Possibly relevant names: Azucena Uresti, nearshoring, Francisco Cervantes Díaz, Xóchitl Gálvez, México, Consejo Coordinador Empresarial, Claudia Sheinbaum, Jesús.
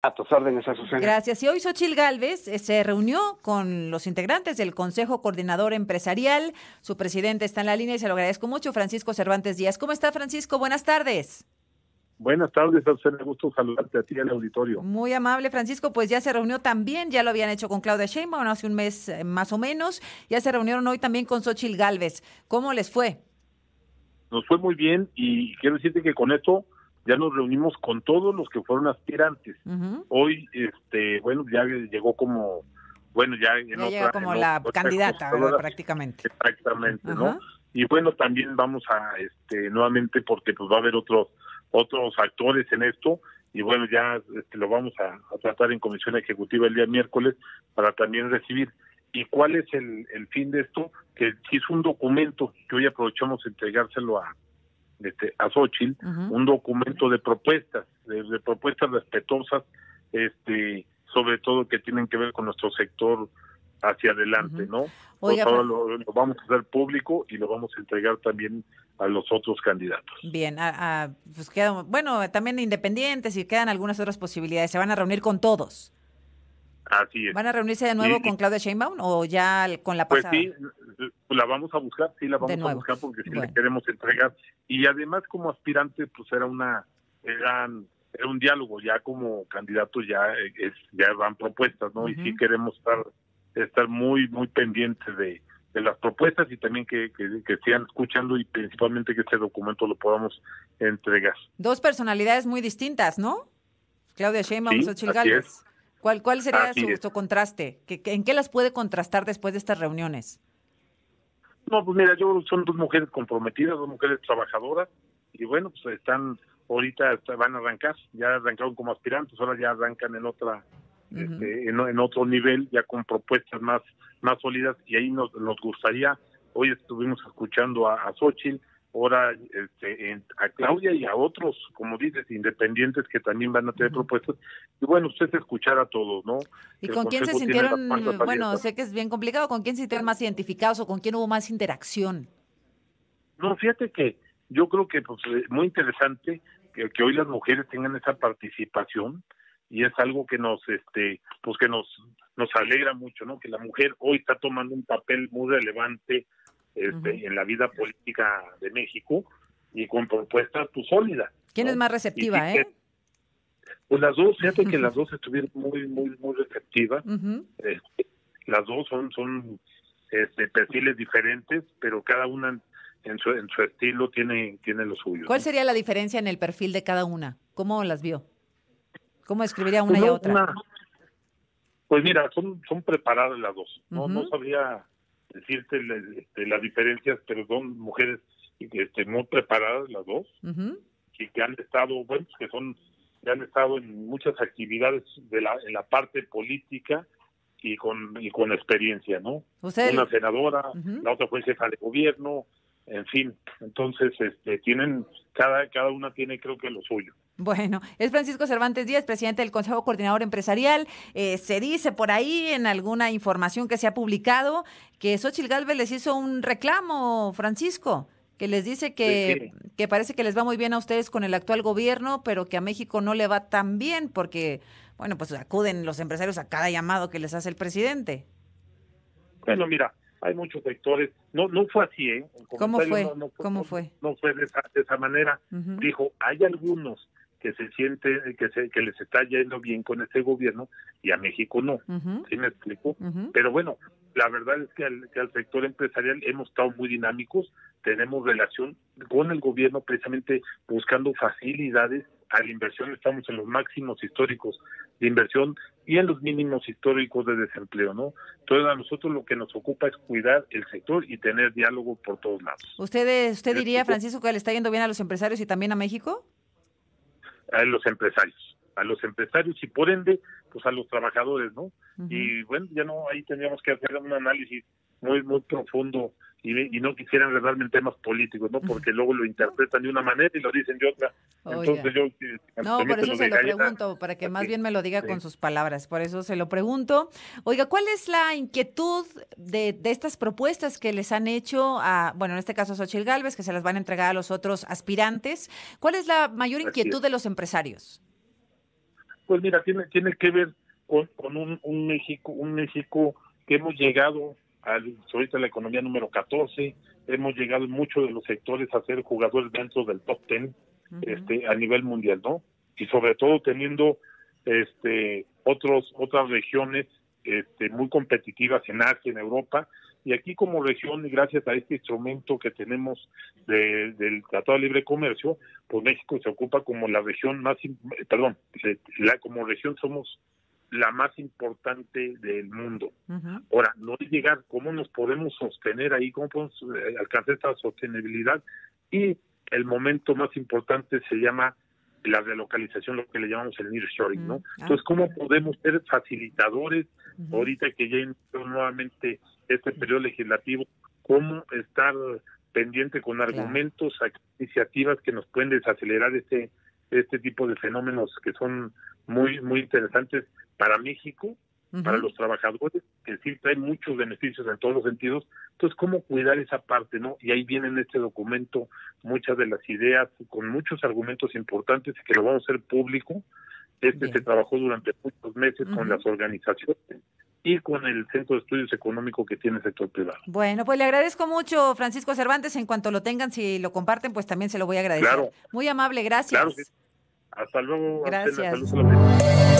A tus órdenes, Azucena. Gracias. Y hoy Xóchitl Gálvez se reunió con los integrantes del Consejo Coordinador Empresarial. Su presidente está en la línea y se lo agradezco mucho, Francisco Cervantes Díaz. ¿Cómo está, Francisco? Buenas tardes. Buenas tardes, Azucena. Gusto saludarte a ti y al auditorio. Muy amable, Francisco. Pues ya se reunió también, ya lo habían hecho con Claudia Sheinbaum hace un mes más o menos. Ya se reunieron hoy también con Xóchitl Gálvez. ¿Cómo les fue? Nos fue muy bien y quiero decirte que con esto ya nos reunimos con todos los que fueron aspirantes. Hoy, bueno, ya llegó como, bueno, ya llegó como la candidata, ¿verdad? Prácticamente. Exactamente, ¿no? Y bueno, también vamos a, nuevamente, porque pues va a haber otros actores en esto, y bueno, ya lo vamos a tratar en comisión ejecutiva el día miércoles para también recibir. ¿Y cuál es el fin de esto? Que hizo un documento, que hoy aprovechamos entregárselo a Xóchitl, un documento de propuestas, de propuestas respetuosas, sobre todo que tienen que ver con nuestro sector hacia adelante, ¿no? Oiga, ahora lo vamos a hacer público y lo vamos a entregar también a los otros candidatos. Bien, pues quedan, bueno, también independientes y quedan algunas otras posibilidades. ¿Se van a reunir con todos? Así es. ¿Van a reunirse de nuevo con Claudia Sheinbaum o ya con la pasada? Pues sí, la vamos a buscar, porque sí le queremos entregar. Y además como aspirante, pues era un diálogo, ya como candidato ya van propuestas, ¿no? Y sí queremos estar muy pendientes de las propuestas y también que sigan escuchando y principalmente que este documento lo podamos entregar. Dos personalidades muy distintas, ¿no? Claudia Sheinbaum y Xóchitl Gálvez. ¿Cuál sería su contraste? ¿En qué las puede contrastar después de estas reuniones? No, pues mira, yo son dos mujeres comprometidas, dos mujeres trabajadoras, y bueno, pues van a arrancar, ya arrancaron como aspirantes, ahora ya arrancan en otra, en otro nivel, ya con propuestas más sólidas, y ahí nos gustaría, hoy estuvimos escuchando a Xóchitl, ahora a Claudia y a otros, como dices, independientes que también van a tener propuestas. Y bueno, usted escuchar a todos, ¿no? ¿Y con quién se sintieron, bueno, sé que es bien complicado, con quién se sintieron más identificados o con quién hubo más interacción? No, fíjate que yo creo que pues, es muy interesante que hoy las mujeres tengan esa participación y es algo que nos alegra mucho, ¿no? Que la mujer hoy está tomando un papel muy relevante en la vida política de México y con propuestas sólidas. ¿Quién es más receptiva, Pues las dos, fíjate que las dos estuvieron muy receptivas. Las dos son perfiles diferentes, pero cada una en su estilo tiene lo suyo. ¿Cuál sería la diferencia en el perfil de cada una? ¿Cómo las vio? ¿Cómo escribiría una y otra? Pues mira, son preparadas las dos. No sabría decirte las diferencias, pero son mujeres muy preparadas las dos, que han estado, bueno, que han estado en muchas actividades en la parte política y con experiencia, ¿no? Una senadora, la otra fue jefa de gobierno, en fin, entonces tienen, cada una tiene creo que lo suyo. Bueno, es Francisco Cervantes Díaz, presidente del Consejo Coordinador Empresarial. Se dice por ahí en alguna información que se ha publicado que Xóchitl Gálvez les hizo un reclamo, Francisco, que les dice que parece que les va muy bien a ustedes con el actual gobierno, pero que a México no le va tan bien porque, bueno, pues acuden los empresarios a cada llamado que les hace el presidente. Bueno, mira, hay muchos sectores. No fue así, ¿eh? ¿Cómo fue? ¿Cómo fue? No fue de esa manera. Dijo, hay algunos que se siente que les está yendo bien con este gobierno y a México no, ¿sí me explico? Pero bueno, la verdad es que al sector empresarial hemos estado muy dinámicos, tenemos relación con el gobierno precisamente buscando facilidades a la inversión, estamos en los máximos históricos de inversión y en los mínimos históricos de desempleo, ¿no? Entonces a nosotros lo que nos ocupa es cuidar el sector y tener diálogo por todos lados. ¿Usted diría, Francisco, que le está yendo bien a los empresarios y también a México? A los empresarios y por ende, pues a los trabajadores, ¿no? Y bueno, ya no, ahí tendríamos que hacer un análisis muy profundo y no quisiera enredarme en temas políticos, ¿no? Porque luego lo interpretan de una manera y lo dicen de otra. Entonces yo... No, por eso se lo pregunto, para que más bien me lo diga con sus palabras, por eso se lo pregunto. Oiga, ¿cuál es la inquietud de estas propuestas que les han hecho a, bueno, en este caso a Xóchitl Gálvez, que se las van a entregar a los otros aspirantes? ¿Cuál es la mayor inquietud de los empresarios? Pues mira, tiene que ver con un México que hemos llegado ahorita la economía número 14, hemos llegado en muchos de los sectores a ser jugadores dentro del top 10 uh-huh. A nivel mundial, ¿no? Y sobre todo teniendo otras regiones muy competitivas en Asia, en Europa, y aquí como región, gracias a este instrumento que tenemos del Tratado de Libre Comercio, pues México se ocupa como la región más, como región somos la más importante del mundo. Uh-huh. Ahora, no es llegar, ¿cómo nos podemos sostener ahí? ¿Cómo podemos alcanzar esta sostenibilidad? Y el momento más importante se llama la relocalización, lo que le llamamos el nearshoring, ¿no? Entonces, ¿cómo podemos ser facilitadores ahorita que ya entró nuevamente este periodo legislativo? ¿Cómo estar pendiente con argumentos, iniciativas que nos pueden desacelerar este tipo de fenómenos que son muy, muy interesantes para México, para los trabajadores, que sí traen muchos beneficios en todos los sentidos? Entonces, ¿cómo cuidar esa parte, no? Y ahí viene en este documento muchas de las ideas, con muchos argumentos importantes, que lo vamos a hacer público. Se trabajó durante muchos meses con las organizaciones y con el Centro de Estudios Económicos que tiene el sector privado. Bueno, pues le agradezco mucho, Francisco Cervantes. En cuanto lo tengan, si lo comparten, pues también se lo voy a agradecer. Claro. Muy amable, gracias. Claro, sí. Hasta luego. Gracias.